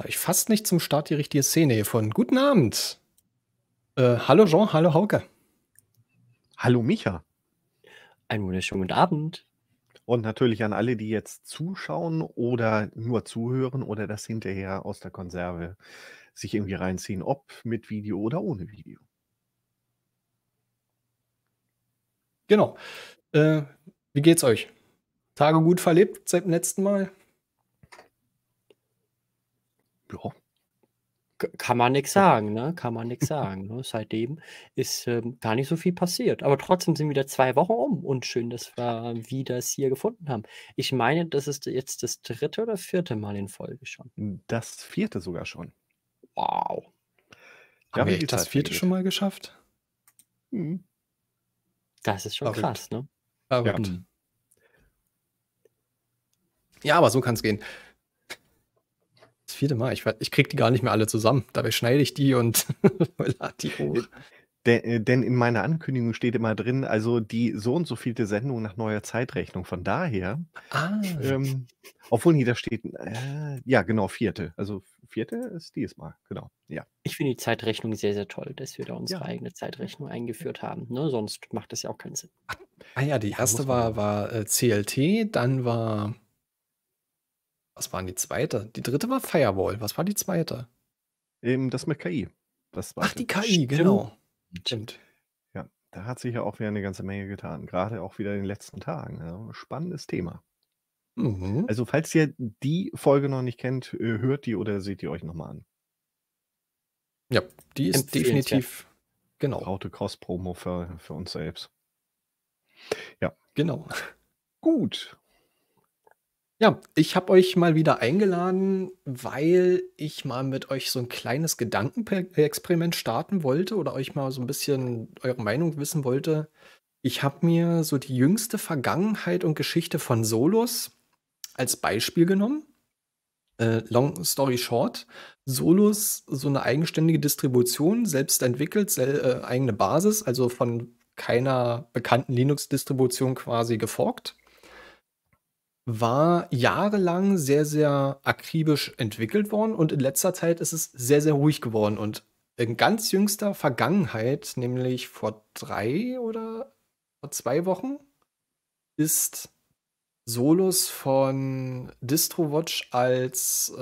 habe ich fast nicht zum Start die richtige Szene hiervon. Guten Abend. Hallo Jean, hallo Hauke. Hallo Micha. Einen wunderschönen guten Abend. Und natürlich an alle, die jetzt zuschauen oder nur zuhören oder das hinterher aus der Konserve sich irgendwie reinziehen, ob mit Video oder ohne Video. Genau. Wie geht's euch? Tage gut verlebt seit dem letzten Mal? Ja. Kann man nichts sagen, ne? Kann man nichts sagen. Ne? Seitdem ist gar nicht so viel passiert. Aber trotzdem sind wieder 2 Wochen um und schön, dass wir wieder es hier gefunden haben. Ich meine, das ist jetzt das 3. oder 4. Mal in Folge schon. Das 4. sogar schon. Wow. Haben wir das 4. schon mal geschafft? Hm. Das ist schon Verrückt. Krass, ne? Verrückt. Hm. Ja, aber so kann es gehen. Das 4. Mal. Ich kriege die gar nicht mehr alle zusammen. Dabei schneide ich die und lade die hoch. Denn in meiner Ankündigung steht immer drin, also die so und so vielte Sendung nach neuer Zeitrechnung. Von daher, obwohl hier da steht, ja genau, 4. Also 4. ist diesmal, genau. Ja. Ich finde die Zeitrechnung sehr, sehr toll, dass wir da unsere eigene Zeitrechnung eingeführt haben. Ne? Sonst macht das ja auch keinen Sinn. Ah ja, die erste war CLT, dann war... Was war die 2.? Die 3. war Firewall. Was war die 2.? Das mit KI. Das war die KI, stimmt. Genau. Stimmt. Ja, da hat sich ja auch wieder eine ganze Menge getan. Gerade auch wieder in den letzten Tagen. Ja, spannendes Thema. Mhm. Also falls ihr die Folge noch nicht kennt, hört die oder seht ihr euch nochmal an. Ja, die ist definitiv genau. Raute Cross-Promo für uns selbst. Ja. Genau. Gut. Ja, ich habe euch mal wieder eingeladen, weil ich mal mit euch so ein kleines Gedankenexperiment starten wollte oder euch mal so ein bisschen eure Meinung wissen wollte. Ich habe mir so die jüngste Vergangenheit und Geschichte von Solus als Beispiel genommen. Long story short, Solus, so eine eigenständige Distribution, selbst entwickelt, eigene Basis, also von keiner bekannten Linux-Distribution quasi geforkt. War jahrelang sehr, sehr akribisch entwickelt worden und in letzter Zeit ist es sehr, sehr ruhig geworden. Und in ganz jüngster Vergangenheit, nämlich vor 3 oder vor 2 Wochen, ist Solus von DistroWatch als,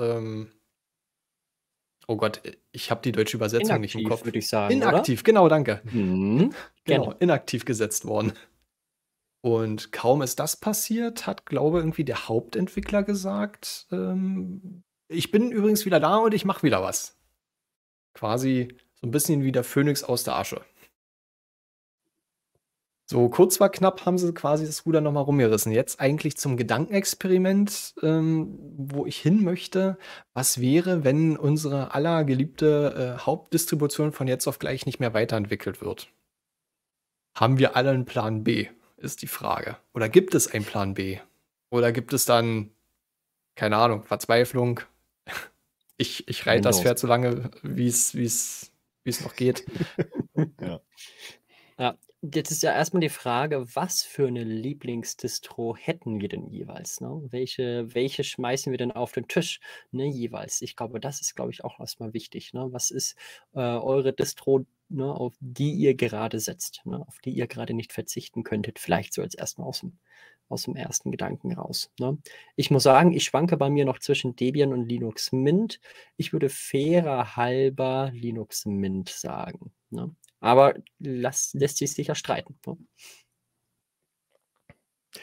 oh Gott, ich habe die deutsche Übersetzung inaktiv, nicht im Kopf. Würde ich sagen, inaktiv, oder? Genau, danke. Mhm, genau, inaktiv gesetzt worden. Und kaum ist das passiert, hat, glaube ich, irgendwie der Hauptentwickler gesagt, ich bin übrigens wieder da und ich mache wieder was. Quasi so ein bisschen wie der Phönix aus der Asche. So kurz war knapp, haben sie quasi das Ruder nochmal rumgerissen. Jetzt eigentlich zum Gedankenexperiment, wo ich hin möchte. Was wäre, wenn unsere allergeliebte Hauptdistribution von jetzt auf gleich nicht mehr weiterentwickelt wird? Haben wir alle einen Plan B? Ist die Frage. Oder gibt es einen Plan B? Oder gibt es dann, keine Ahnung, Verzweiflung? Ich reite das Pferd so lange, wie es noch geht. Ja. Ja, jetzt ist ja erstmal die Frage, was für eine Lieblingsdistro hätten wir denn jeweils? Ne? Welche schmeißen wir denn auf den Tisch, ne, jeweils? Ich glaube, das ist, glaube ich, auch erstmal wichtig. Ne? Was ist eure Distro, ne, auf die ihr gerade setzt, ne, auf die ihr gerade nicht verzichten könntet, vielleicht so als erstmal aus dem ersten Gedanken raus. Ne. Ich muss sagen, ich schwanke bei mir noch zwischen Debian und Linux Mint. Ich würde fairer halber Linux Mint sagen. Ne. Aber lässt sich sicher streiten. Ne?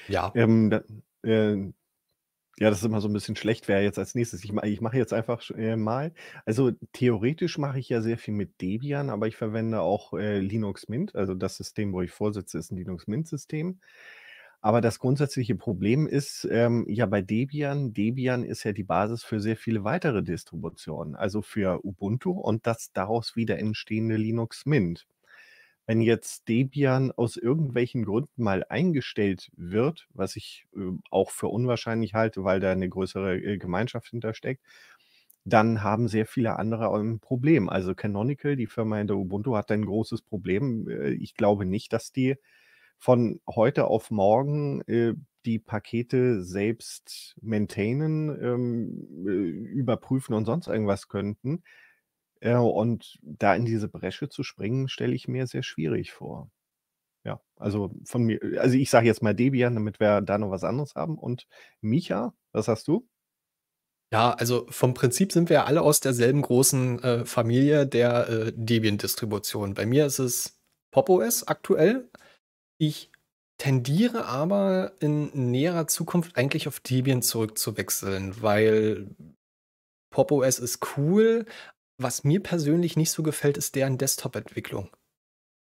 Ja. Ja, das ist immer so ein bisschen schlecht, wer jetzt als nächstes. Ich mache jetzt einfach mal. Also theoretisch mache ich ja sehr viel mit Debian, aber ich verwende auch Linux Mint. Also das System, wo ich vorsitze, ist ein Linux Mint-System. Aber das grundsätzliche Problem ist ja bei Debian. Debian ist ja die Basis für sehr viele weitere Distributionen, also für Ubuntu und das daraus wieder entstehende Linux Mint. Wenn jetzt Debian aus irgendwelchen Gründen mal eingestellt wird, was ich auch für unwahrscheinlich halte, weil da eine größere Gemeinschaft hintersteckt, dann haben sehr viele andere ein Problem. Also Canonical, die Firma hinter Ubuntu, hat ein großes Problem. Ich glaube nicht, dass die von heute auf morgen die Pakete selbst maintainen, überprüfen und sonst irgendwas könnten. Und da in diese Bresche zu springen, stelle ich mir sehr schwierig vor. Ja, also von mir, also ich sage jetzt mal Debian, damit wir da noch was anderes haben. Und Micha, was hast du? Ja, also vom Prinzip sind wir alle aus derselben großen Familie der Debian-Distribution. Bei mir ist es Pop!OS aktuell. Ich tendiere aber in näherer Zukunft eigentlich auf Debian zurückzuwechseln, weil Pop!OS ist cool. Was mir persönlich nicht so gefällt, ist deren Desktop-Entwicklung.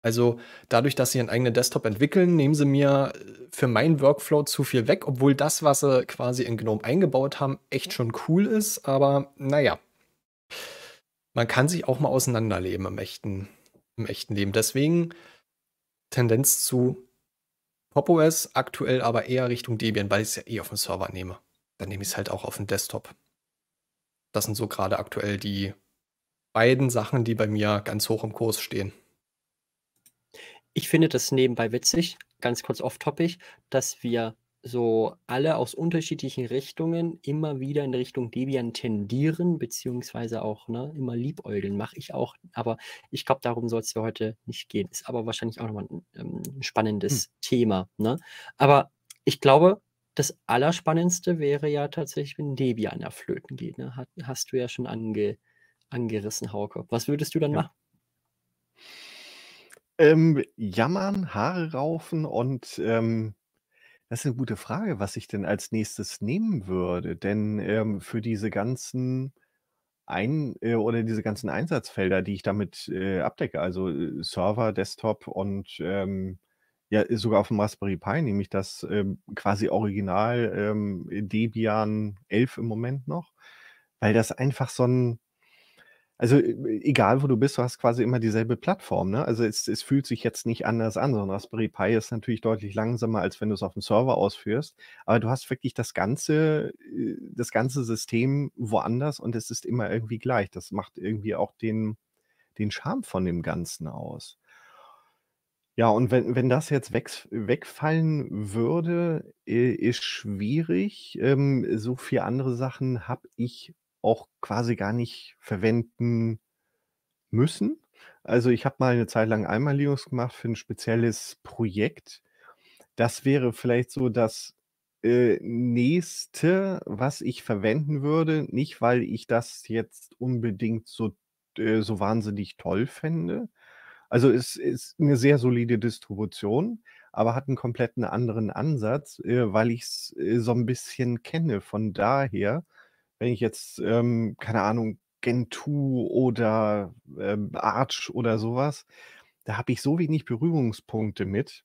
Also dadurch, dass sie einen eigenen Desktop entwickeln, nehmen sie mir für meinen Workflow zu viel weg, obwohl das, was sie quasi in GNOME eingebaut haben, echt schon cool ist. Aber naja, man kann sich auch mal auseinanderleben im echten Leben. Deswegen Tendenz zu Pop!OS, aktuell aber eher Richtung Debian, weil ich es ja eh auf den Server nehme. Dann nehme ich es halt auch auf den Desktop. Das sind so gerade aktuell die beiden Sachen, die bei mir ganz hoch im Kurs stehen. Ich finde das nebenbei witzig, ganz kurz off-topic, dass wir so alle aus unterschiedlichen Richtungen immer wieder in Richtung Debian tendieren, beziehungsweise auch immer liebäugeln, mache ich auch. Aber ich glaube, darum soll es ja heute nicht gehen. Ist aber wahrscheinlich auch nochmal ein spannendes Thema. Aber ich glaube, das Allerspannendste wäre ja tatsächlich, wenn Debian da flöten geht. Hast du ja schon angerissen, Hauke. Was würdest du dann machen? Jammern, Haare raufen und das ist eine gute Frage, was ich denn als nächstes nehmen würde, denn für diese ganzen Einsatzfelder, die ich damit abdecke, also Server, Desktop und ja, sogar auf dem Raspberry Pi nehme ich das quasi original Debian 11 im Moment noch, weil das einfach so ein, also egal, wo du bist, du hast quasi immer dieselbe Plattform. Also es fühlt sich jetzt nicht anders an. So ein Raspberry Pi ist natürlich deutlich langsamer, als wenn du es auf dem Server ausführst. Aber du hast wirklich das ganze System woanders und es ist immer irgendwie gleich. Das macht irgendwie auch den Charme von dem Ganzen aus. Ja, und wenn das jetzt wegfallen würde, ist schwierig. So viele andere Sachen habe ich auch quasi gar nicht verwenden müssen. Also ich habe mal eine Zeit lang einmal Linux gemacht für ein spezielles Projekt. Das wäre vielleicht so das nächste, was ich verwenden würde. Nicht, weil ich das jetzt unbedingt so wahnsinnig toll fände. Also es ist eine sehr solide Distribution, aber hat einen kompletten anderen Ansatz, weil ich es so ein bisschen kenne. Von daher, wenn ich jetzt, keine Ahnung, Gentoo oder Arch oder sowas, da habe ich so wenig Berührungspunkte mit,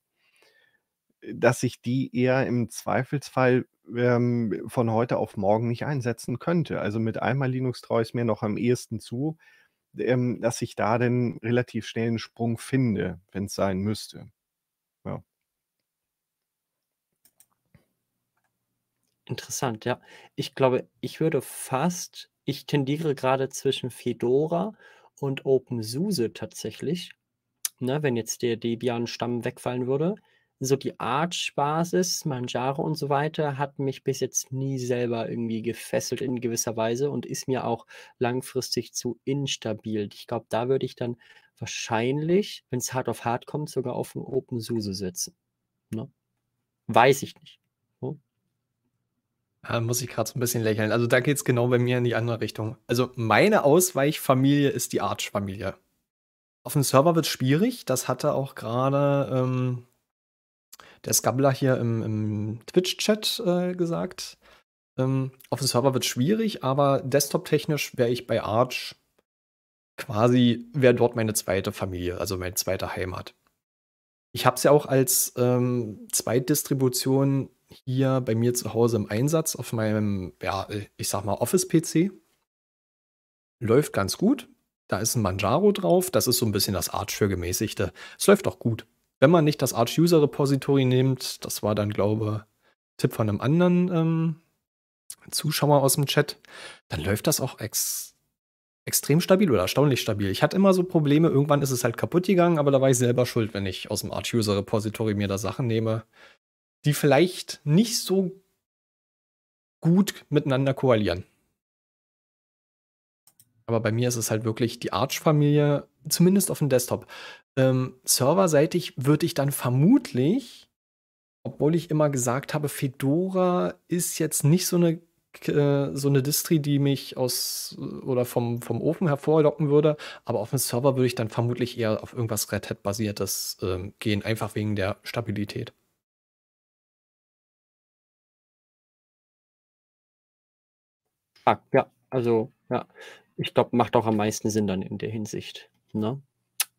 dass ich die eher im Zweifelsfall von heute auf morgen nicht einsetzen könnte. Also mit einmal Linux traue ich es mir noch am ehesten zu, dass ich da dann relativ schnell einen Sprung finde, wenn es sein müsste. Ja. Interessant, ja. Ich glaube, ich tendiere gerade zwischen Fedora und OpenSUSE tatsächlich. Wenn jetzt der Debian-Stamm wegfallen würde. So die Arch-Basis, Manjaro und so weiter, hat mich bis jetzt nie selber irgendwie gefesselt in gewisser Weise und ist mir auch langfristig zu instabil. Ich glaube, da würde ich dann wahrscheinlich, wenn es hart auf hart kommt, sogar auf dem OpenSUSE setzen. Weiß ich nicht. Da muss ich gerade so ein bisschen lächeln. Also da geht es genau bei mir in die andere Richtung. Also meine Ausweichfamilie ist die Arch-Familie. Auf dem Server wird es schwierig. Das hatte auch gerade der Skabbler hier im Twitch-Chat gesagt. Auf dem Server wird es schwierig, aber desktop-technisch wäre ich bei Arch quasi, wäre dort meine zweite Familie, also meine zweite Heimat. Ich habe es ja auch als Zweitdistribution hier bei mir zu Hause im Einsatz auf meinem, ja, ich sag mal Office-PC. Läuft ganz gut. Da ist ein Manjaro drauf. Das ist so ein bisschen das Arch für Gemäßigte. Es läuft auch gut. Wenn man nicht das Arch-User-Repository nimmt, das war dann, glaube ich, Tipp von einem anderen Zuschauer aus dem Chat, dann läuft das auch extrem stabil oder erstaunlich stabil. Ich hatte immer so Probleme. Irgendwann ist es halt kaputt gegangen, aber da war ich selber schuld, wenn ich aus dem Arch-User-Repository mir da Sachen nehme, die vielleicht nicht so gut miteinander koalieren. Aber bei mir ist es halt wirklich die Arch-Familie, zumindest auf dem Desktop. Serverseitig würde ich dann vermutlich, obwohl ich immer gesagt habe, Fedora ist jetzt nicht so eine Distri, die mich aus oder vom Ofen hervorlocken würde, aber auf dem Server würde ich dann vermutlich eher auf irgendwas Red Hat-basiertes gehen, einfach wegen der Stabilität. Ah, ja, also ja, ich glaube, macht auch am meisten Sinn dann in der Hinsicht. Ne?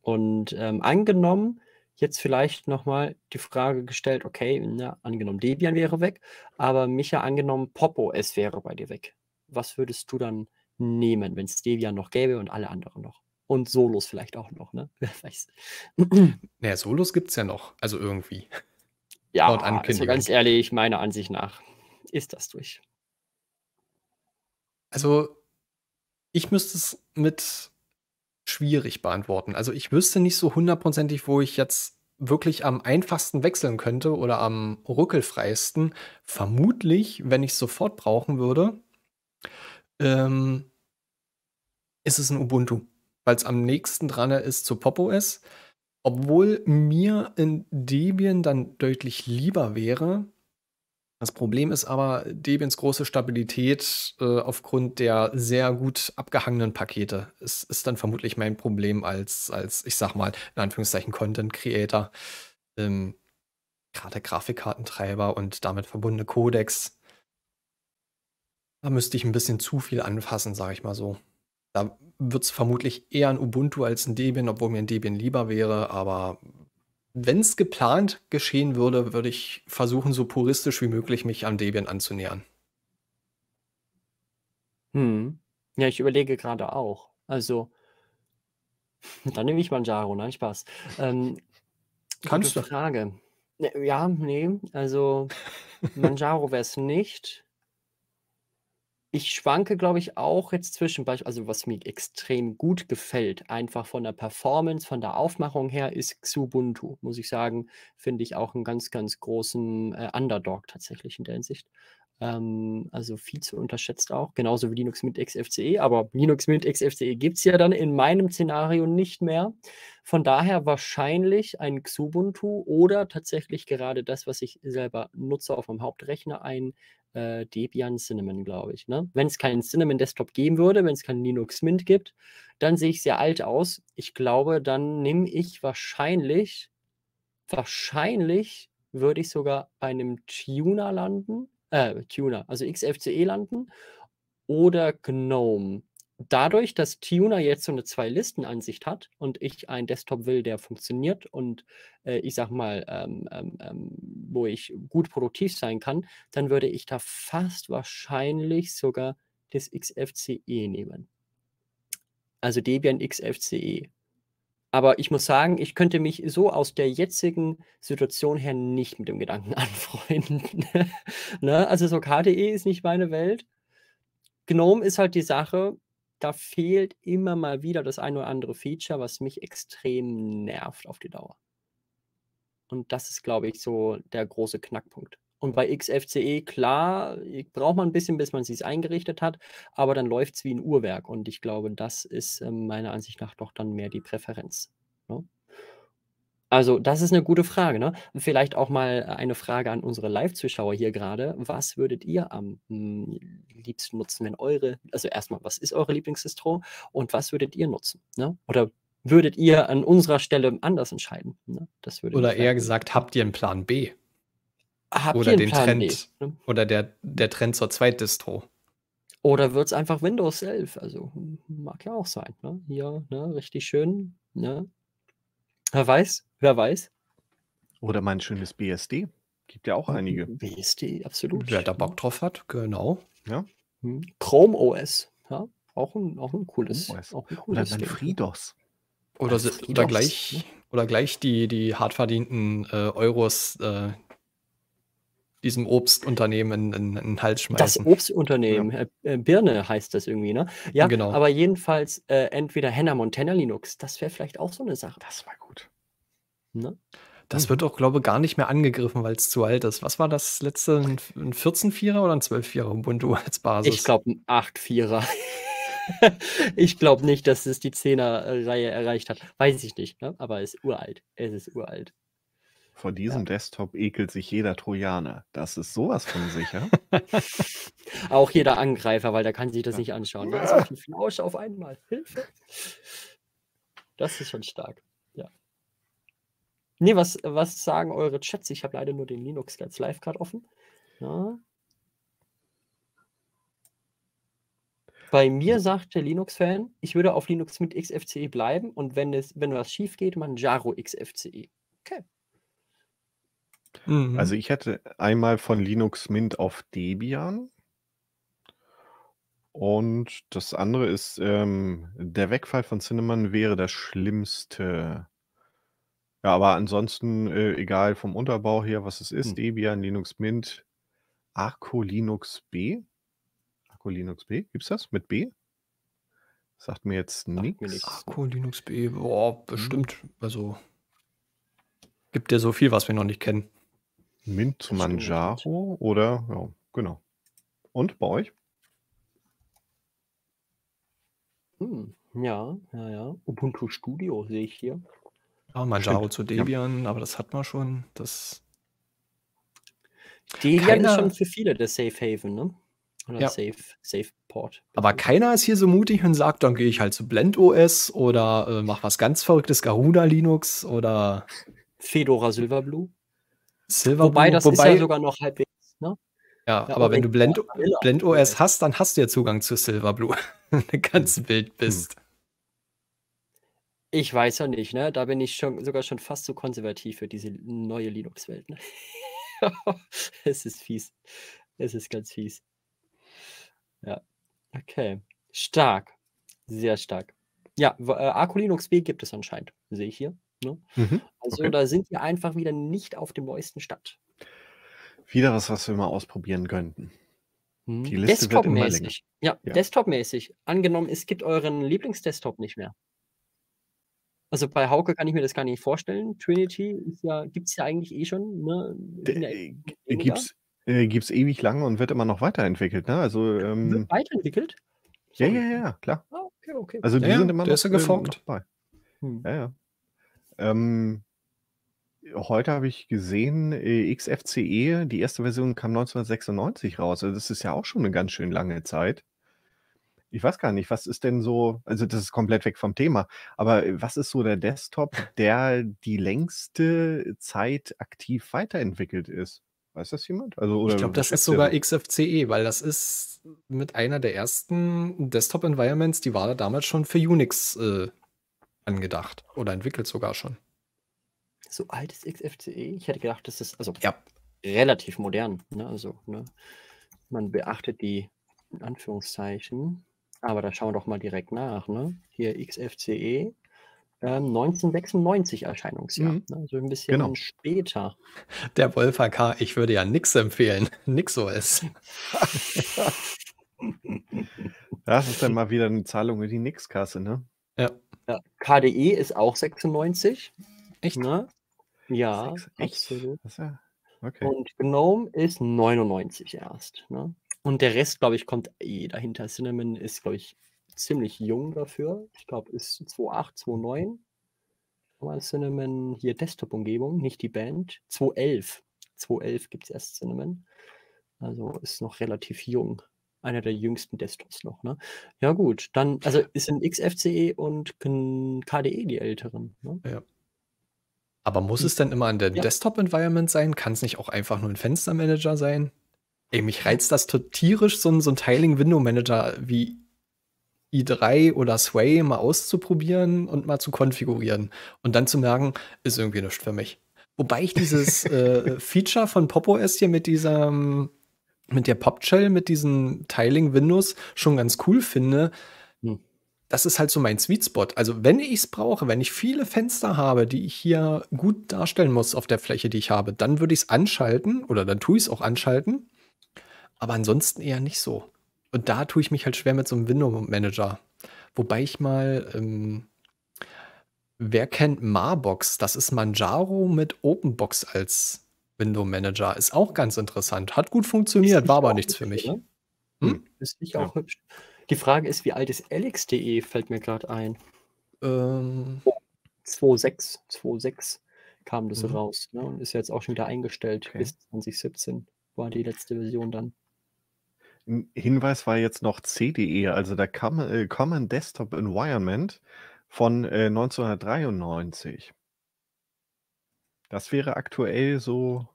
Und angenommen, jetzt vielleicht nochmal die Frage gestellt, okay, na, angenommen Debian wäre weg, aber Micha, angenommen Pop!_OS wäre bei dir weg. Was würdest du dann nehmen, wenn es Debian noch gäbe und alle anderen noch? Und Solus vielleicht auch noch, ne? Wer weiß. Naja, Solus gibt es ja noch, also irgendwie. Ja, also ganz ehrlich, meiner Ansicht nach ist das durch. Also, ich müsste es mit schwierig beantworten. Also ich wüsste nicht so hundertprozentig, wo ich jetzt wirklich am einfachsten wechseln könnte oder am ruckelfreisten. Vermutlich, wenn ich es sofort brauchen würde, ist es ein Ubuntu, weil es am nächsten dran ist zu Pop!OS. Obwohl mir in Debian dann deutlich lieber wäre. Das Problem ist aber Debians große Stabilität aufgrund der sehr gut abgehangenen Pakete. Es ist dann vermutlich mein Problem als ich sag mal, in Anführungszeichen Content-Creator, gerade Grafikkartentreiber und damit verbundene Codecs. Da müsste ich ein bisschen zu viel anfassen, sage ich mal so. Da wird es vermutlich eher ein Ubuntu als ein Debian, obwohl mir ein Debian lieber wäre, aber wenn es geplant geschehen würde, würde ich versuchen, so puristisch wie möglich mich am Debian anzunähern. Ja, ich überlege gerade auch. Also, dann nehme ich Manjaro, nein, Spaß. Kannst du? Frage. Ja, nee, also Manjaro wäre es nicht. Ich schwanke, glaube ich, auch jetzt zwischen, also was mir extrem gut gefällt, einfach von der Performance, von der Aufmachung her, ist Xubuntu, muss ich sagen, finde ich auch einen ganz, ganz großen Underdog tatsächlich in der Hinsicht. Also viel zu unterschätzt auch, genauso wie Linux Mint XFCE, aber Linux Mint XFCE gibt es ja dann in meinem Szenario nicht mehr. Von daher wahrscheinlich ein Xubuntu oder tatsächlich gerade das, was ich selber nutze auf meinem Hauptrechner, ein Debian Cinnamon, glaube ich. Ne? Wenn es keinen Cinnamon Desktop geben würde, wenn es keinen Linux Mint gibt, dann sehe ich sehr alt aus. Ich glaube, dann nehme ich wahrscheinlich würde ich sogar bei einem Tuner landen, also XFCE landen oder Gnome. Dadurch, dass Tuner jetzt so eine Zwei-Listen-Ansicht hat und ich einen Desktop will, der funktioniert und ich sag mal, wo ich gut produktiv sein kann, dann würde ich da fast wahrscheinlich sogar das XFCE nehmen. Also Debian XFCE. Aber ich muss sagen, ich könnte mich so aus der jetzigen Situation her nicht mit dem Gedanken anfreunden. Ne? Also so KDE ist nicht meine Welt. Gnome ist halt die Sache, da fehlt immer mal wieder das ein oder andere Feature, was mich extrem nervt auf die Dauer. Und das ist, glaube ich, so der große Knackpunkt. Und bei XFCE, klar, braucht man ein bisschen, bis man es eingerichtet hat, aber dann läuft es wie ein Uhrwerk. Und ich glaube, das ist meiner Ansicht nach doch dann mehr die Präferenz. Ne? Also das ist eine gute Frage. Ne? Vielleicht auch mal eine Frage an unsere Live-Zuschauer hier gerade. Was würdet ihr am liebsten nutzen, wenn eure, also erstmal, was ist eure Lieblingsdistro und was würdet ihr nutzen? Ne? Oder würdet ihr an unserer Stelle anders entscheiden? Ne? Das würde oder eher gesagt, habt ihr einen Plan B? Habt oder ihr den Plan Trend B, ne? Oder der Trend zur Zweitdistro? Oder wird es einfach Windows 11? Also mag ja auch sein. Ne? Hier, ne? Richtig schön. Ne? Wer weiß, wer weiß. Oder mein schönes BSD. Gibt ja auch einige. BSD, absolut. Wer da Bock drauf hat, genau. Ja. Chrome OS. Ja? Auch ein cooles. Auch ein cooles oder dann FreeDOS. Oder gleich, ne? Oder gleich die hart verdienten Euros diesem Obstunternehmen in den Hals schmeißen. Das Obstunternehmen, ja. Birne heißt das irgendwie, ne? Ja, genau. Aber jedenfalls entweder Hannah Montana Linux, das wäre vielleicht auch so eine Sache. Das war gut. Ne? Das wird auch, glaube ich, gar nicht mehr angegriffen, weil es zu alt ist. Was war das letzte? Ein 14-4er oder ein 12-4er Ubuntu als Basis? Ich glaube, ein 8-4er. Ich glaube nicht, dass es die 10er-Reihe erreicht hat. Weiß ich nicht, ne? Aber es ist uralt. Es ist uralt. Vor diesem Desktop ekelt sich jeder Trojaner. Das ist sowas von sicher. Auch jeder Angreifer, weil der kann sich das nicht anschauen. Da ist ein Flausch auf einmal. Hilfe. Das ist schon stark. Ja. Nee, was sagen eure Chats? Ich habe leider nur den Linux als Live gerade offen. Ja. Bei mir sagt der Linux-Fan, ich würde auf Linux mit XFCE bleiben und wenn was schief geht, Manjaro XFCE. Okay. Mhm. Also ich hätte einmal von Linux Mint auf Debian und das andere ist, der Wegfall von Cinnamon wäre das Schlimmste. Ja, aber ansonsten, egal vom Unterbau her, was es ist, Debian, Linux Mint, Arco Linux B. Arco Linux B, gibt's das mit B? Sagt mir jetzt nichts. Arco Linux B, boah, bestimmt, also gibt ja so viel, was wir noch nicht kennen. Mint zu Manjaro oder, ja, genau. Und bei euch? Ja, ja, ja. Ubuntu Studio sehe ich hier. Ja, Manjaro zu Debian, aber das hat man schon. Das Debian ist schon für viele der Safe Haven, ne? Oder Safe Port. Aber keiner ist hier so mutig und sagt, dann gehe ich halt zu Blend OS oder mach was ganz Verrücktes, Garuda Linux oder Fedora Silverblue. Wobei, das ist ja sogar noch halbwegs, ne? Ja, aber wenn du Blend OS hast, dann hast du ja Zugang zu Silverblue. Wenn du ganz wild bist. Ich weiß ja nicht, ne? Da bin ich sogar schon fast zu konservativ für diese neue Linux-Welt, ne? Es ist fies. Es ist ganz fies. Ja, okay. Stark. Sehr stark. Ja, Arco Linux B gibt es anscheinend, sehe ich hier. Ne? Also da sind wir einfach wieder nicht auf dem neuesten Stand. Wieder was wir mal ausprobieren könnten. Die Liste wird immer länger. Ja, desktopmäßig. Angenommen, es gibt euren Lieblingsdesktop nicht mehr. Also bei Hauke kann ich mir das gar nicht vorstellen. Trinity gibt es ja eigentlich eh schon. Ne? Gibt es ewig lange und wird immer noch weiterentwickelt. Ne? Also, wird weiterentwickelt? Ja, ja, ja, klar. Oh, okay. Also die sind immer noch geforkt. Ja, ja. Heute habe ich gesehen, XFCE, die erste Version kam 1996 raus. Also das ist ja auch schon eine ganz schön lange Zeit. Ich weiß gar nicht, was ist denn so, also das ist komplett weg vom Thema, aber was ist so der Desktop, der die längste Zeit aktiv weiterentwickelt ist? Weiß das jemand? Also, oder ich glaube, das ist sogar XFCE, weil das ist mit einer der ersten Desktop-Environments, die war da damals schon für Unix angedacht oder entwickelt sogar schon. So alt ist XFCE? Ich hätte gedacht, das ist also relativ modern. Ne? Also, ne? Man beachtet die in Anführungszeichen, aber da schauen wir doch mal direkt nach. Ne? Hier XFCE 1996 Erscheinungsjahr. Ne? Also ein bisschen später. Der Wolf AK, ich würde ja nichts empfehlen. Nix OS. Das ist dann mal wieder eine Zahlung in die Nix-Kasse, ne? Ja. KDE ist auch 96. Echt? Ne? Ja, absolut. Okay. Und Gnome ist 99 erst. Ne? Und der Rest, glaube ich, kommt dahinter. Cinnamon ist, glaube ich, ziemlich jung dafür. Ich glaube, ist 2.8, 2.9. Aber Cinnamon, hier Desktop-Umgebung, nicht die Band. 2.11. 2.11 gibt es erst Cinnamon. Also ist noch relativ jung. Einer der jüngsten Desktops noch, ne? Ja gut, dann, also ist in XFCE und KDE die älteren, ne? Ja. Aber muss es denn immer in der Desktop-Environment sein? Kann es nicht auch einfach nur ein Fenstermanager sein? Ey, mich reizt das tierisch, so ein Tiling-Window-Manager wie i3 oder Sway mal auszuprobieren und mal zu konfigurieren. Und dann zu merken, ist irgendwie nichts für mich. Wobei ich dieses Feature von Pop!_OS hier mit der Pop-Shell, mit diesen Tiling-Windows schon ganz cool finde. Das ist halt so mein Sweet Spot. Also wenn ich es brauche, wenn ich viele Fenster habe, die ich hier gut darstellen muss auf der Fläche, die ich habe, dann würde ich es anschalten oder dann tue ich es auch anschalten. Aber ansonsten eher nicht so. Und da tue ich mich halt schwer mit so einem Window-Manager. Wobei ich mal Wer kennt Marbox? Das ist Manjaro mit Openbox als Window Manager. Ist auch ganz interessant. Hat gut funktioniert, war aber nichts für mich. Ne? Hm? Ist nicht auch hübsch. Die Frage ist, wie alt ist LX.de? Fällt mir gerade ein. 2.6 kam das raus, ne? Und ist jetzt auch schon wieder eingestellt. Okay. Bis 2017 war die letzte Version dann. Ein Hinweis war jetzt noch CDE, also der Common Desktop Environment von 1993. Das wäre aktuell so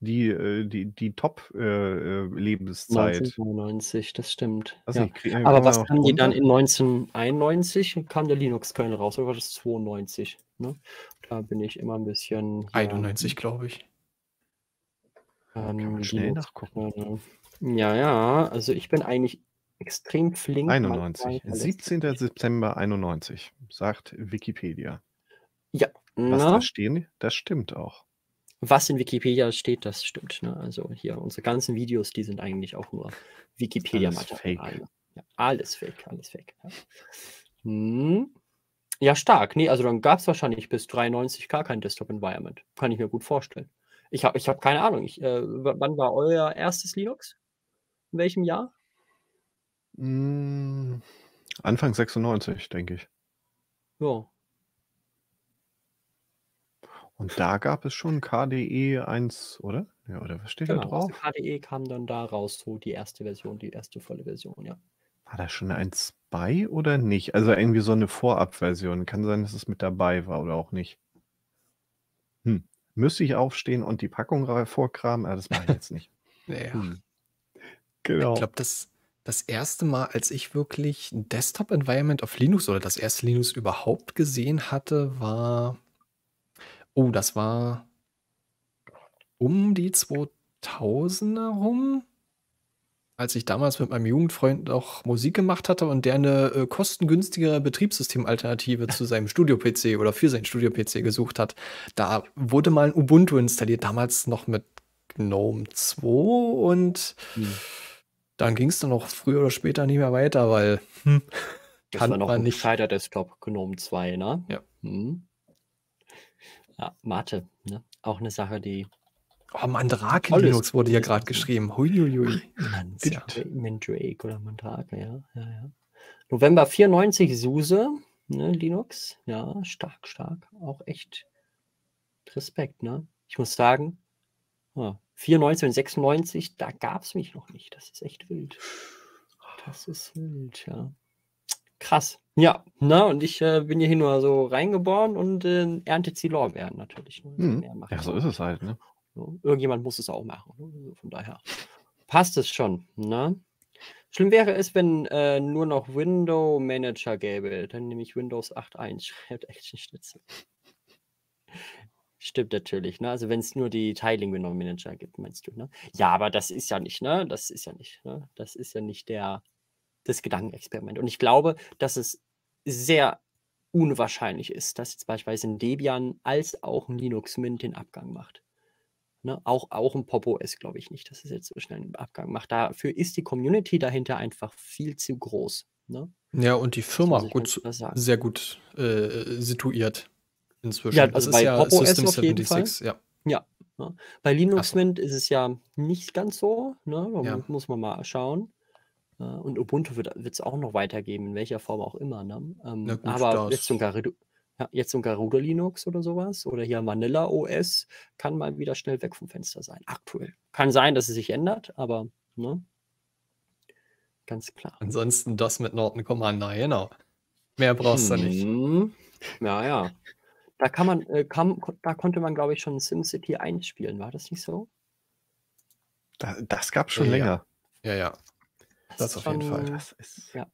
die Top-Lebenszeit. 1990, das stimmt. Also ja. Aber was haben die dann in 1991? Kam der Linux-Kernel raus, oder war das 92? Ne? Da bin ich immer ein bisschen... 91, glaube ich. Kann man schnell nachgucken. Ja, ja, also ich bin eigentlich extrem flink. 91, 17. September 91, sagt Wikipedia. Ja, was da stehen, das stimmt auch. Was in Wikipedia steht, das stimmt. Ne? Also hier unsere ganzen Videos, die sind eigentlich auch nur Wikipedia-Material. Ja, alles fake, alles fake. Ja, hm. Ja, stark. Nee, also dann gab es wahrscheinlich bis 93 gar kein Desktop-Environment. Kann ich mir gut vorstellen. Ich hab keine Ahnung. Wann war euer erstes Linux? In welchem Jahr? Anfang 96, denke ich. Ja. Und da gab es schon KDE 1, oder? Ja, oder was steht da drauf? KDE kam dann da raus, so die erste Version, die erste volle Version, ja. War das schon 1.2 oder nicht? Also irgendwie so eine Vorabversion. Kann sein, dass es mit dabei war oder auch nicht. Hm. Müsste ich aufstehen und die Packung vorkramen? Das mache ich jetzt nicht. Naja. Hm. Genau. Ich glaube, das erste Mal, als ich wirklich ein Desktop-Environment auf Linux oder das erste Linux überhaupt gesehen hatte, war... Oh, das war um die 2000er rum, als ich damals mit meinem Jugendfreund noch Musik gemacht hatte und der eine kostengünstige Betriebssystemalternative zu seinem Studio-PC oder für seinen Studio-PC gesucht hat. Da wurde mal ein Ubuntu installiert, damals noch mit Gnome 2 und dann ging es dann noch früher oder später nicht mehr weiter, weil das war noch ein gescheiter Desktop, Gnome 2, ne? Ja. Hm. Ja, Mate, ne? Auch eine Sache, die... Oh, Mandrake Linux wurde ja gerade geschrieben. Huiuiui. Ja. Mandrake oder Mandrake, ja. November 94, SUSE, ne, Linux. Ja, stark, stark. Auch echt Respekt, ne? Ich muss sagen, 94 und 96, da gab es mich noch nicht. Das ist echt wild. Das ist wild, ja. Krass. Ja, na, und ich bin hierhin nur so reingeboren und erntet die Lorbeeren natürlich. Ne? Ja, so ist es halt. Ne? Irgendjemand muss es auch machen. Ne? Von daher passt es schon. Ne? Schlimm wäre es, wenn nur noch Window Manager gäbe. Dann nehme ich Windows 8.1. Schreibt echt nicht Schnitzel. Stimmt natürlich. Ne? Also wenn es nur die Tiling Window Manager gibt, meinst du? Ne? Ja, aber das ist ja nicht. Ne? Das ist ja nicht. Ne? Das ist ja nicht der... das Gedankenexperiment. Und ich glaube, dass es sehr unwahrscheinlich ist, dass jetzt beispielsweise ein Debian als auch ein Linux Mint den Abgang macht. Ne? Auch ein Pop!_OS glaube ich nicht, dass es jetzt so schnell einen Abgang macht. Dafür ist die Community dahinter einfach viel zu groß. Ne? Ja, und die Firma gut, sehr gut situiert inzwischen. Ja, also das ist ja System76 auf jeden Fall. Ja. Ja. Ne? Bei Linux Mint ist es ja nicht ganz so. Ne? Da muss man mal schauen. Und Ubuntu wird es auch noch weitergeben, in welcher Form auch immer. Ne? Gut, aber jetzt zum Garuda Linux oder sowas oder hier Vanilla OS kann mal wieder schnell weg vom Fenster sein. Aktuell. Kann sein, dass es sich ändert, aber ne? Ganz klar. Ansonsten das mit Norton Commander, genau. Mehr brauchst du nicht. Naja. Da kann man, konnte man, glaube ich, schon SimCity einspielen, war das nicht so? Das gab es schon länger. Ja, ja. Das auf jeden Fall. Das ist... ja.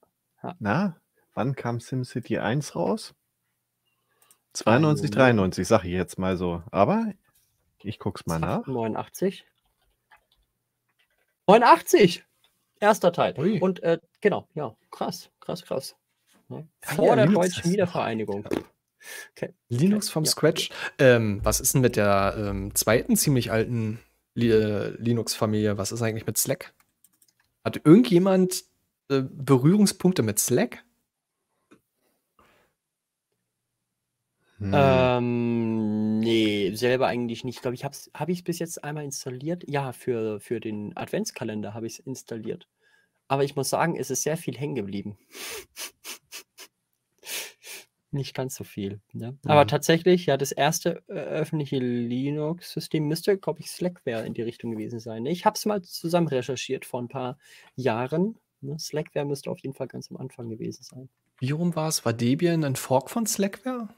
Ja. Na, wann kam SimCity 1 raus? 92, 93, sag ich jetzt mal so. Aber ich guck's mal nach. 89. 89! Erster Teil. Ui. Und genau, ja, krass. Ja. Vor der Linux deutschen Wiedervereinigung. Ja. Okay. Linux vom Scratch. Was ist denn mit der zweiten ziemlich alten Linux-Familie? Was ist eigentlich mit Slack? Hat irgendjemand Berührungspunkte mit Slack? Nee, selber eigentlich nicht. Ich glaube, ich habe ich es bis jetzt einmal installiert? Ja, für den Adventskalender habe ich es installiert. Aber ich muss sagen, es ist sehr viel hängen geblieben. Nicht ganz so viel. Ne? Ja. Aber tatsächlich, ja, das erste öffentliche Linux-System müsste, glaube ich, Slackware in die Richtung gewesen sein. Ich habe es mal zusammen recherchiert vor ein paar Jahren. Ne? Slackware müsste auf jeden Fall ganz am Anfang gewesen sein. Wie rum war es? War Debian ein Fork von Slackware?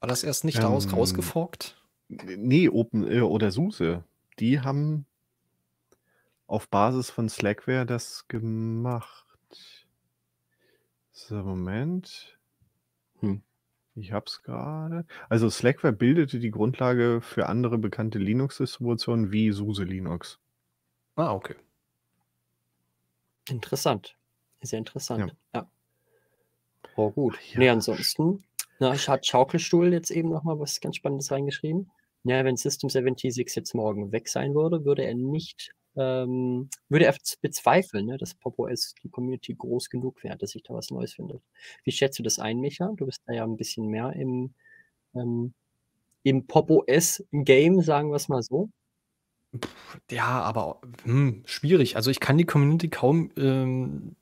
War das erst nicht rausgeforkt? Nee, Open oder SUSE. Die haben auf Basis von Slackware das gemacht. So, Moment. Ich hab's gerade. Also Slackware bildete die Grundlage für andere bekannte Linux-Distributionen wie SUSE Linux. Ah, okay. Interessant. Sehr interessant. Ja. Oh, gut. Ach, ja. Nee, ansonsten... Na, ich hatte Schaukelstuhl jetzt eben nochmal was ganz Spannendes reingeschrieben. Ja, wenn System76 jetzt morgen weg sein würde, würde er nicht, würde er bezweifeln, ne, dass Pop!_OS die Community groß genug wäre, dass sich da was Neues findet. Wie schätzt du das ein, Micha? Du bist da ja ein bisschen mehr im, im Pop!_OS-Game, sagen wir es mal so. Ja, aber schwierig. Also ich kann die Community kaum...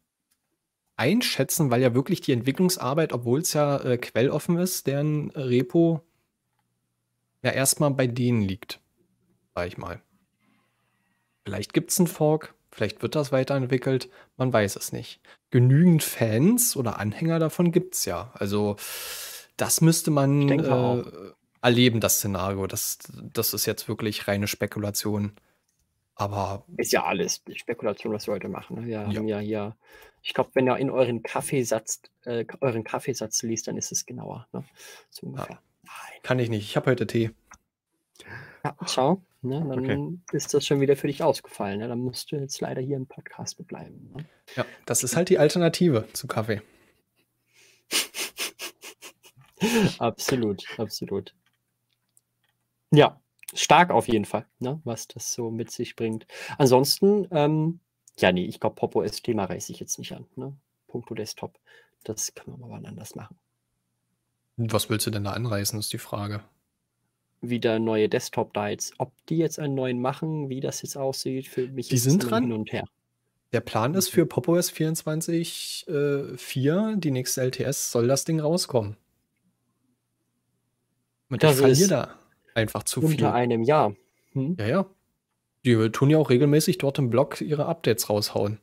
einschätzen, weil ja wirklich die Entwicklungsarbeit, obwohl es ja quelloffen ist, deren Repo ja erstmal bei denen liegt, sag ich mal. Vielleicht gibt es einen Fork, vielleicht wird das weiterentwickelt, man weiß es nicht. Genügend Fans oder Anhänger davon gibt es ja. Also das müsste man erleben, das Szenario. Das ist jetzt wirklich reine Spekulation. Aber ist ja alles Spekulation, was wir heute machen. Ne? Wir haben ja hier, ich glaube, wenn ihr in euren Kaffeesatz liest, dann ist es genauer. Ne? So ungefähr. Nein. Kann ich nicht. Ich habe heute Tee. Ja, ciao. Ne? Dann ist das schon wieder für dich ausgefallen. Ne? Dann musst du jetzt leider hier im Podcast bleiben. Ne? Ja, das ist halt die Alternative zu Kaffee. Absolut, absolut. Ja. Stark auf jeden Fall, ne, was das so mit sich bringt. Ansonsten, ja, nee, ich glaube, Pop!_OS-Thema reiße ich jetzt nicht an. Ne? Punkto Desktop. Das kann man aber wann anders machen. Was willst du denn da anreißen, ist die Frage. Wieder neue Desktop-Dites. Ob die jetzt einen neuen machen, wie das jetzt aussieht, für mich die sind dran hin und her. Der Plan ist für Pop!_OS 24.4, die nächste LTS, soll das Ding rauskommen. Und das ist da. Einfach zu viel. Unter einem Jahr. Ja. Die tun ja auch regelmäßig dort im Blog ihre Updates raushauen.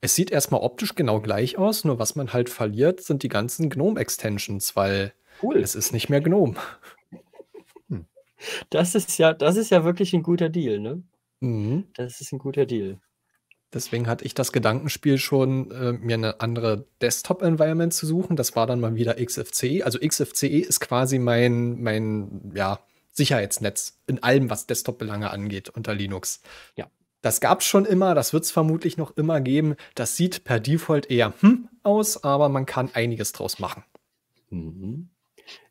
Es sieht erstmal optisch genau gleich aus, nur was man halt verliert, sind die ganzen Gnome-Extensions, weil es ist nicht mehr Gnome. Das ist ja wirklich ein guter Deal, ne? Mhm. Das ist ein guter Deal. Deswegen hatte ich das Gedankenspiel schon, mir eine andere Desktop-Environment zu suchen. Das war dann mal wieder XFCE. Also XFCE ist quasi mein Sicherheitsnetz in allem, was Desktop-Belange angeht unter Linux. Ja. Das gab es schon immer, das wird es vermutlich noch immer geben. Das sieht per Default eher aus, aber man kann einiges draus machen.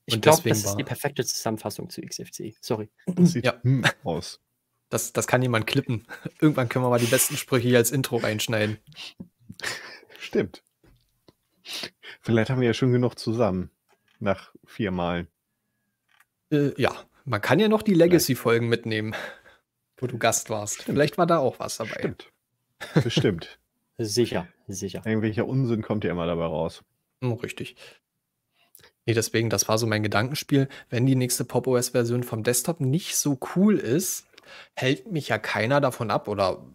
Ich glaube, das ist die perfekte Zusammenfassung zu XFCE. Sorry. Das sieht aus. Das kann jemand klippen. Irgendwann können wir mal die besten Sprüche hier als Intro reinschneiden. Stimmt. Vielleicht haben wir ja schon genug zusammen. Nach 4 Mal. Ja, man kann ja noch die Legacy-Folgen mitnehmen, wo du Gast warst. Stimmt. Vielleicht war da auch was dabei. Stimmt. Bestimmt. sicher. Irgendwelcher Unsinn kommt ja immer dabei raus. Richtig. Nee, deswegen, das war so mein Gedankenspiel. Wenn die nächste Pop!OS-Version vom Desktop nicht so cool ist, hält mich ja keiner davon ab. Oder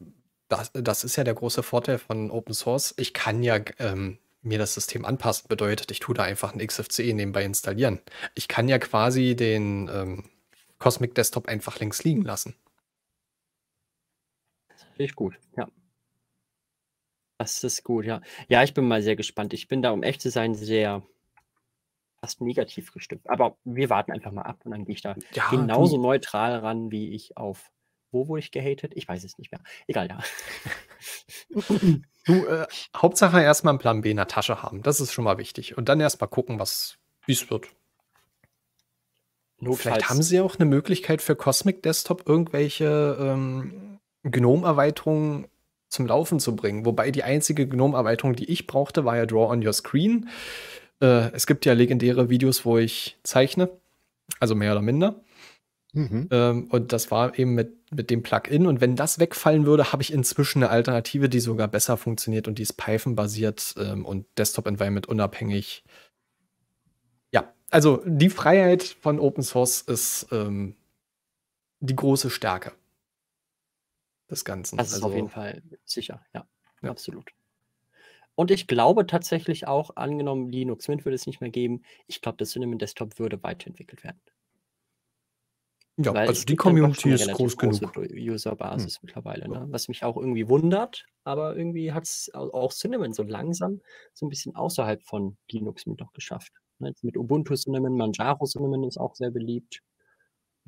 das ist ja der große Vorteil von Open Source. Ich kann ja... mir das System anpassen, bedeutet, ich tue da einfach ein XFCE nebenbei installieren. Ich kann ja quasi den Cosmic Desktop einfach links liegen lassen. Das finde ich gut, ja. Das ist gut, ja. Ja, ich bin mal sehr gespannt. Ich bin da, um echt zu sein, sehr fast negativ gestimmt. Aber wir warten einfach mal ab und dann gehe ich da genauso neutral ran, wie ich auf... Wo wurde ich gehatet? Ich weiß es nicht mehr. Egal, ja. Du, Hauptsache erstmal einen Plan B in der Tasche haben. Das ist schon mal wichtig. Und dann erstmal gucken, wie es wird. Notfalls. Vielleicht haben sie auch eine Möglichkeit für Cosmic Desktop irgendwelche Gnome-Erweiterungen zum Laufen zu bringen. Wobei die einzige Gnome-Erweiterung, die ich brauchte, war ja Draw on Your Screen. Es gibt ja legendäre Videos, wo ich zeichne, also mehr oder minder. Mhm. Und das war eben mit dem Plugin. Und wenn das wegfallen würde, habe ich inzwischen eine Alternative, die sogar besser funktioniert und die ist Python-basiert und Desktop-Environment unabhängig. Ja, also die Freiheit von Open Source ist die große Stärke des Ganzen. Das ist also auf jeden Fall sicher, ja, absolut. Und ich glaube tatsächlich auch, angenommen Linux Mint würde es nicht mehr geben, ich glaube, das Cinnamon Desktop würde weiterentwickelt werden. Ja, weil also die Community ist groß genug. Userbasis mittlerweile, ne? Was mich auch irgendwie wundert, aber irgendwie hat es auch Cinnamon so langsam so ein bisschen außerhalb von Linux Mint doch geschafft. Ne? Mit Ubuntu Cinnamon, Manjaro Cinnamon ist auch sehr beliebt.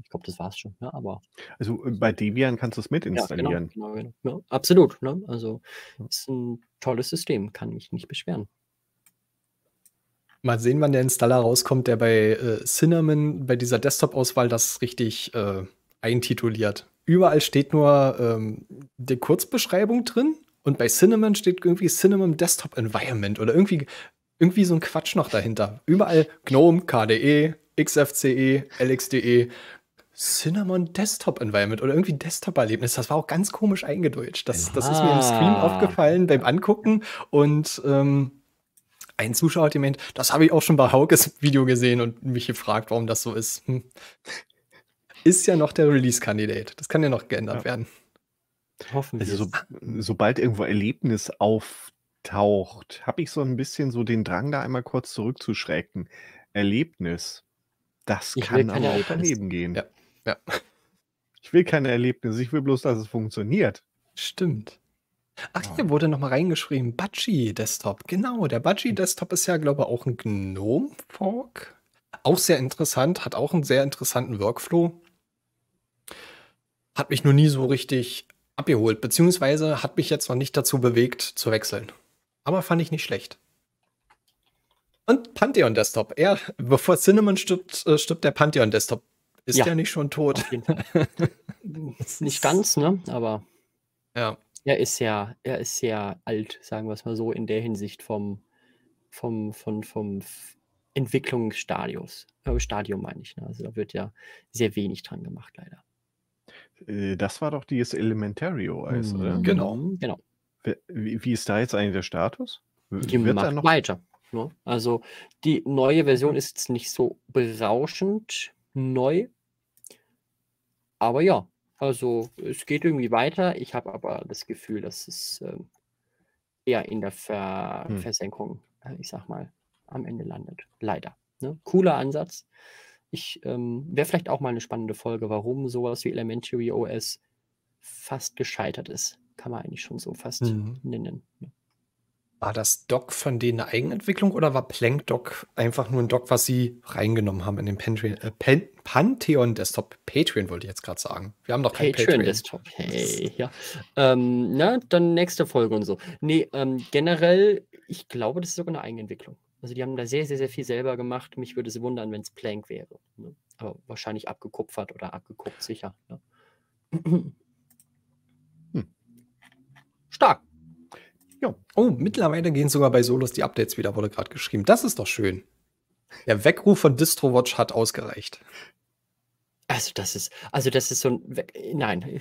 Ich glaube, das war es schon. Ne? Aber also bei Debian kannst du es mitinstallieren. Ja, genau. Ja, absolut. Ne? Also ist ein tolles System, kann mich nicht beschweren. Mal sehen, wann der Installer rauskommt, der bei Cinnamon, bei dieser Desktop-Auswahl, das richtig eintituliert. Überall steht nur die Kurzbeschreibung drin und bei Cinnamon steht irgendwie Cinnamon Desktop Environment oder irgendwie so ein Quatsch noch dahinter. Überall Gnome, KDE, XFCE, LXDE, Cinnamon Desktop Environment oder irgendwie Desktop-Erlebnis. Das war auch ganz komisch eingedeutscht. Das ist mir im Stream aufgefallen beim Angucken und ein Zuschauer hat gemeint, das habe ich auch schon bei Haukes Video gesehen und mich gefragt, warum das so ist. Ist ja noch der Release-Kandidat. Das kann ja noch geändert werden. Hoffentlich. Also sobald irgendwo Erlebnis auftaucht, habe ich so ein bisschen so den Drang, da einmal kurz zurückzuschrecken. Erlebnis, das kann aber auch daneben gehen. Ja. Ja. Ich will keine Erlebnisse, ich will bloß, dass es funktioniert. Stimmt. Ach, hier wurde nochmal reingeschrieben, Budgie-Desktop. Genau, der Budgie-Desktop ist ja, glaube ich, auch ein Gnome-Fork. Auch sehr interessant, hat auch einen sehr interessanten Workflow. Hat mich nur nie so richtig abgeholt, beziehungsweise hat mich jetzt noch nicht dazu bewegt, zu wechseln. Aber fand ich nicht schlecht. Und Pantheon-Desktop. Bevor Cinnamon stirbt der Pantheon-Desktop. Ist ja nicht schon tot. Nicht ganz, ne? Aber ja. Er ist ja alt, sagen wir es mal so, in der Hinsicht vom Entwicklungsstadium. Stadium meine ich. Ne? Also da wird ja sehr wenig dran gemacht, leider. Das war doch dieses Elementary OS, oder? Genau. Wie ist da jetzt eigentlich der Status? Wird weiter. Ne? Also die neue Version ist jetzt nicht so berauschend neu, aber ja. Also es geht irgendwie weiter. Ich habe aber das Gefühl, dass es eher in der Versenkung, ich sag mal, am Ende landet. Leider. Ne? Cooler Ansatz. Wäre vielleicht auch mal eine spannende Folge, warum sowas wie Elementary OS fast gescheitert ist. Kann man eigentlich schon so fast nennen. Ne? War das Doc von denen eine Eigenentwicklung oder war Plank Doc einfach nur ein Doc, was sie reingenommen haben in den Pantheon Desktop? Patreon wollte ich jetzt gerade sagen. Wir haben doch kein Patreon Desktop. Hey, ja. Na, dann nächste Folge und so. Nee, generell, ich glaube, das ist sogar eine Eigenentwicklung. Also die haben da sehr, sehr, sehr viel selber gemacht. Mich würde es wundern, wenn es Plank wäre. Ne? Aber wahrscheinlich abgekupfert oder abgeguckt, sicher. Ne? Stark. Ja. Oh, mittlerweile gehen sogar bei Solus die Updates wieder, wurde gerade geschrieben. Das ist doch schön. Der Weckruf von DistroWatch hat ausgereicht. Also das ist so ein... Nein,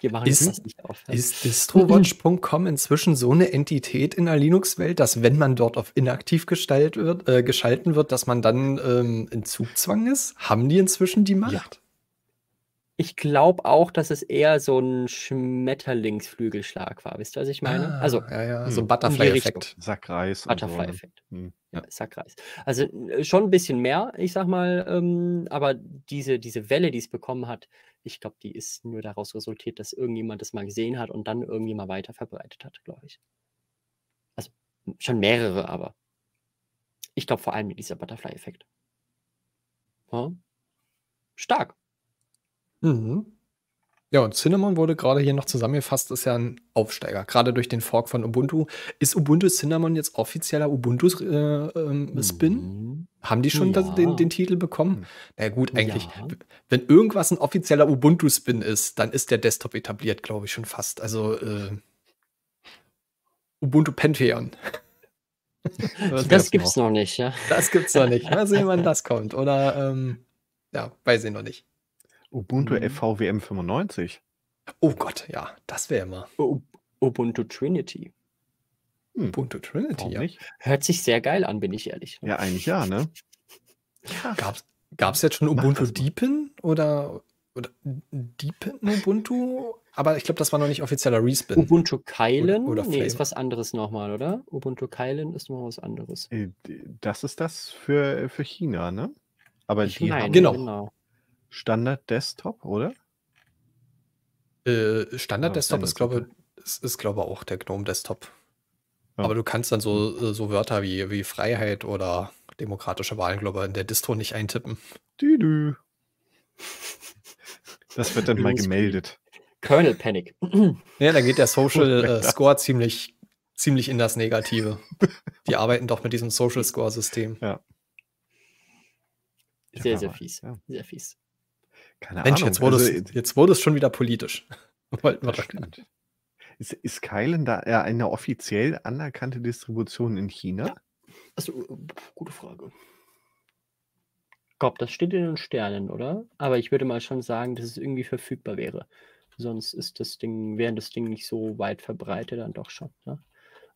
wir machen das nicht auf. Ist distrowatch.com inzwischen so eine Entität in der Linux-Welt, dass wenn man dort auf inaktiv geschalten wird, dass man dann in Zugzwang ist? Haben die inzwischen die Macht? Ja. Ich glaube auch, dass es eher so ein Schmetterlingsflügelschlag war. Wisst ihr, was ich meine? Also so ein Butterfly-Effekt. Sackreis. Butterfly-Effekt. Ja, Sackreis. Also schon ein bisschen mehr, ich sag mal. Aber diese Welle, die es bekommen hat, ich glaube, die ist nur daraus resultiert, dass irgendjemand das mal gesehen hat und dann irgendjemand weiter verbreitet hat, glaube ich. Also schon mehrere, aber ich glaube vor allem mit dieser Butterfly-Effekt. Ja? Stark. Ja, und Cinnamon wurde gerade hier noch zusammengefasst, ist ja ein Aufsteiger. Gerade durch den Fork von Ubuntu. Ist Ubuntu Cinnamon jetzt offizieller Ubuntu-Spin? Haben die schon den Titel bekommen? Na gut, eigentlich, wenn irgendwas ein offizieller Ubuntu-Spin ist, dann ist der Desktop etabliert, glaube ich, schon fast. Also Ubuntu Pantheon. Das gibt's noch nicht, ja. Das gibt's noch nicht. Mal sehen, wann das kommt. Oder, ja, weiß ich noch nicht. Ubuntu FVWM 95. Oh Gott, ja, das wäre mal. Ubuntu Trinity. Ubuntu Trinity, ja. Nicht? Hört sich sehr geil an, bin ich ehrlich. Ja, eigentlich ja, ne? Ja. Gab's jetzt schon Ubuntu Deepin oder Deepin Ubuntu? Aber ich glaube, das war noch nicht offizieller Respin. Ubuntu Kylin? Oder nee, ist was anderes nochmal, oder? Ubuntu Kylin ist nochmal was anderes. Das ist das für China, ne? Aber ich meine, genau. Standard Desktop, oder? Standard Desktop ist, glaube ich, auch der Gnome Desktop. Ja. Aber du kannst dann so Wörter wie Freiheit oder demokratische Wahlen, glaube ich, in der Distro nicht eintippen. Düdü. Das wird dann mal gemeldet. Kernel Panic. Ja, da geht der Social Score ziemlich in das Negative. Die arbeiten doch mit diesem Social Score System. Ja. Sehr, sehr fies. Ja. Sehr fies. Keine Mensch, Ahnung. Jetzt wurde es schon wieder politisch. Wollten wir das stimmt. Ist Kylin da eine offiziell anerkannte Distribution in China? Ja. Also, gute Frage. Gott, das steht in den Sternen, oder? Aber ich würde mal schon sagen, dass es irgendwie verfügbar wäre. Sonst ist das Ding, wäre das Ding nicht so weit verbreitet, dann doch schon. Ne?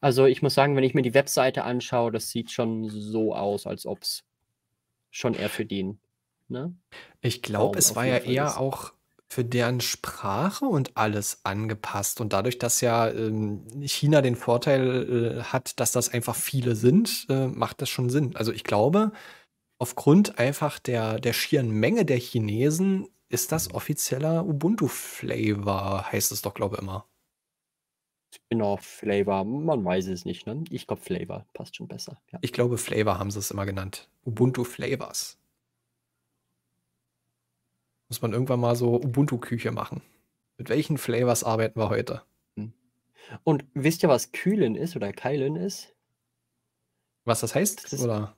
Also ich muss sagen, wenn ich mir die Webseite anschaue, das sieht schon so aus, als ob es schon eher für den. Ne? Ich glaube, es war ja eher auch für deren Sprache und alles angepasst. Und dadurch, dass ja China den Vorteil hat, dass das einfach viele sind, macht das schon Sinn. Also ich glaube, aufgrund einfach der schieren Menge der Chinesen ist das offizieller Ubuntu-Flavor, heißt es doch, glaube ich, immer. Genau, Flavor, man weiß es nicht. Ne? Ich glaube, Flavor passt schon besser. Ja. Ich glaube, Flavor haben sie es immer genannt. Ubuntu-Flavors. Muss man irgendwann mal so Ubuntu-Küche machen. Mit welchen Flavors arbeiten wir heute? Und wisst ihr, was Kylin ist oder Kylin ist? Was das heißt? Das ist, oder?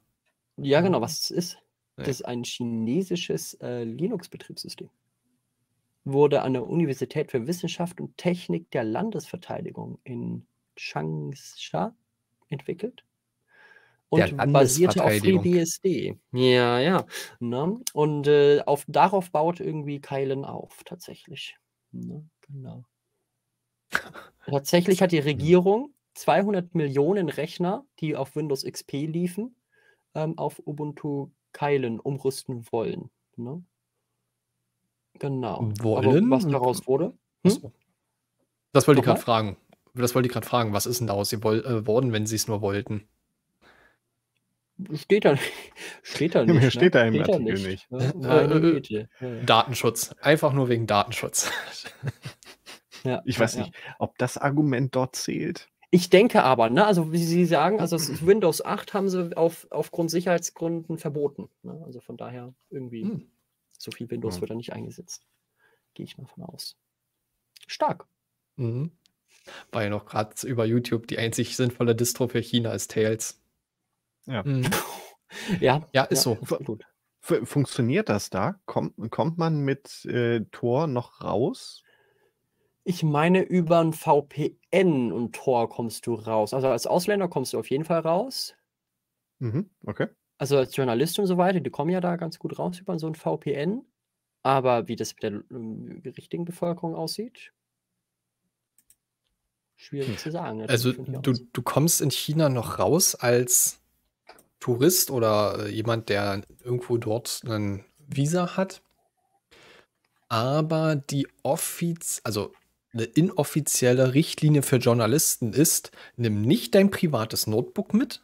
Ja, genau, was es ist. Das ist ein chinesisches Linux-Betriebssystem. Wurde an der Universität für Wissenschaft und Technik der Landesverteidigung in Changsha entwickelt und basierte auf FreeBSD. Ja, ja. Ne? Und darauf baut irgendwie Kylin auf, tatsächlich. Ne? Genau. Tatsächlich hat die Regierung 200 Millionen Rechner, die auf Windows XP liefen, auf Ubuntu Kylin umrüsten wollen. Ne? Genau. Wollen? Aber was daraus wurde? Hm? Das wollte ich gerade fragen. Was ist denn daraus geworden, wenn sie es nur wollten? Steht da im Artikel nicht. Datenschutz. Einfach nur wegen Datenschutz. Ja, ich weiß nicht, ob das Argument dort zählt. Ich denke aber, ne, also wie Sie sagen, also Windows 8 haben sie aufgrund Sicherheitsgründen verboten. Ne? Also von daher irgendwie so viel Windows wird da nicht eingesetzt. Gehe ich mal von aus. Stark. Mhm. War ja noch gerade über YouTube die einzig sinnvolle Distro für China ist Tails. Ja. Mhm. ja, ist so. Gut. Funktioniert das da? Kommt man mit Tor noch raus? Ich meine, über ein VPN und Tor kommst du raus. Also als Ausländer kommst du auf jeden Fall raus. Mhm, okay. Also als Journalist und so weiter, die kommen ja da ganz gut raus über so ein VPN. Aber wie das mit der richtigen Bevölkerung aussieht, schwierig zu sagen. Also du kommst in China noch raus als Tourist oder jemand, der irgendwo dort ein Visa hat. Aber die eine inoffizielle Richtlinie für Journalisten ist, nimm nicht dein privates Notebook mit,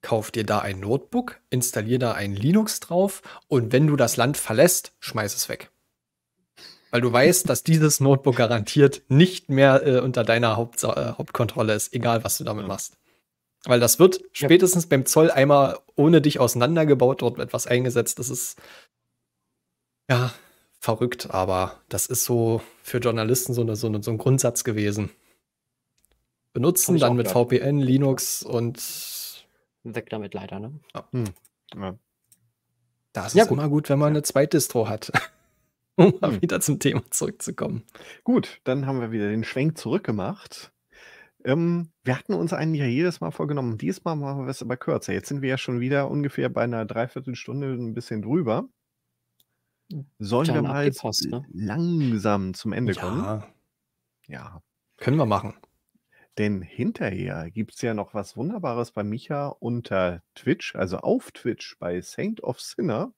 kauf dir da ein Notebook, installier da ein Linux drauf und wenn du das Land verlässt, schmeiß es weg. Weil du weißt, dass dieses Notebook garantiert nicht mehr unter deiner Hauptkontrolle ist, egal was du damit machst. Weil das wird spätestens beim Zoll einmal ohne dich auseinandergebaut, dort etwas eingesetzt. Das ist ja verrückt, aber das ist so für Journalisten so ein Grundsatz gewesen. Benutzen, dann mit VPN, Linux und weg damit leider, ne? Ja. Ja. Das ist immer gut, wenn man eine Zweitdistro hat. Um mal wieder zum Thema zurückzukommen. Gut, dann haben wir wieder den Schwenk zurückgemacht Wir hatten uns eigentlich jedes Mal vorgenommen, diesmal machen wir es aber kürzer. Jetzt sind wir ja schon wieder ungefähr bei einer Dreiviertelstunde ein bisschen drüber. Sollen wir mal Post, ne? Langsam zum Ende kommen? Ja. Können wir machen. Denn hinterher gibt es ja noch was Wunderbares bei Micha unter Twitch, also auf Twitch bei Saint of Sinner.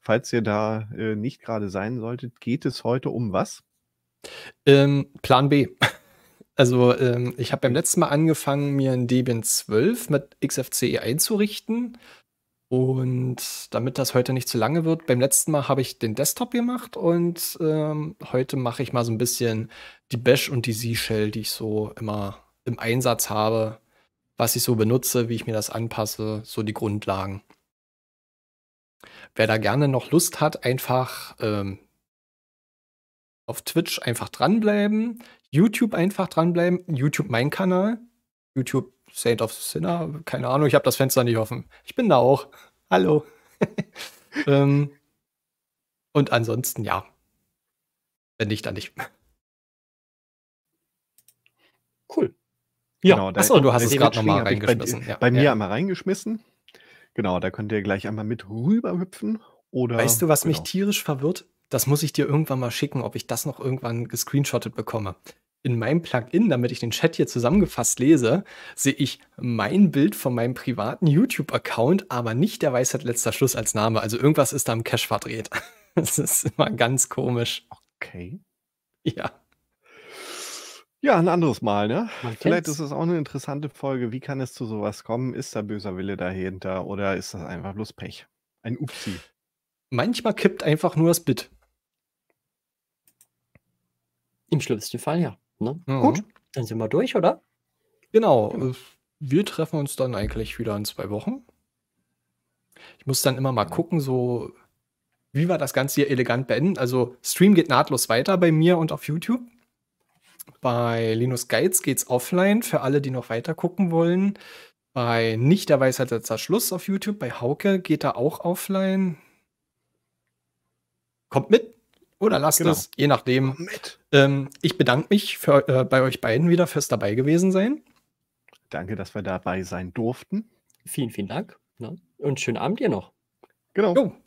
Falls ihr da nicht gerade sein solltet, geht es heute um was? Plan B. Also ich habe beim letzten Mal angefangen, mir ein Debian 12 mit XFCE einzurichten. Und damit das heute nicht zu lange wird, beim letzten Mal habe ich den Desktop gemacht und heute mache ich mal so ein bisschen die Bash und die C-Shell, die ich so immer im Einsatz habe, was ich so benutze, wie ich mir das anpasse, so die Grundlagen. Wer da gerne noch Lust hat, einfach auf Twitch einfach dranbleiben, YouTube einfach dranbleiben, YouTube mein Kanal, YouTube Saint of Sinner, keine Ahnung, ich habe das Fenster nicht offen. Ich bin da auch. Hallo. Und ansonsten, ja. Wenn nicht, dann nicht. Cool. Ja, genau, achso, du hast es gerade nochmal reingeschmissen. Bei mir einmal reingeschmissen. Genau, da könnt ihr gleich einmal mit rüberhüpfen. Oder, weißt du, was mich tierisch verwirrt? Das muss ich dir irgendwann mal schicken, ob ich das noch irgendwann gescreenshottet bekomme. In meinem Plugin, damit ich den Chat hier zusammengefasst lese, sehe ich mein Bild von meinem privaten YouTube-Account, aber nicht der Weisheit letzter Schluss als Name. Also irgendwas ist da im Cache verdreht. Das ist immer ganz komisch. Okay. Ja. Ja, ein anderes Mal, ne? Vielleicht ist es auch eine interessante Folge. Wie kann es zu sowas kommen? Ist da böser Wille dahinter oder ist das einfach bloß Pech? Ein Upsi. Manchmal kippt einfach nur das Bit. Im schlimmsten Fall, ja. Ne? Mhm. Gut, dann sind wir durch, oder? Genau. Ja. Wir treffen uns dann eigentlich wieder in 2 Wochen. Ich muss dann immer mal gucken, so wie wir das Ganze hier elegant beenden. Also Stream geht nahtlos weiter bei mir und auf YouTube. Bei Linus Guides geht's offline, für alle, die noch weiter gucken wollen. Bei Nicht der Weisheit letzter Schluss auf YouTube, bei Hauke geht er auch offline. Kommt mit oder lasst es, je nachdem. Kommt mit. Ich bedanke mich für, bei euch beiden wieder fürs dabei gewesen sein. Danke, dass wir dabei sein durften. Vielen, vielen Dank. Und schönen Abend dir noch. Genau. Jo.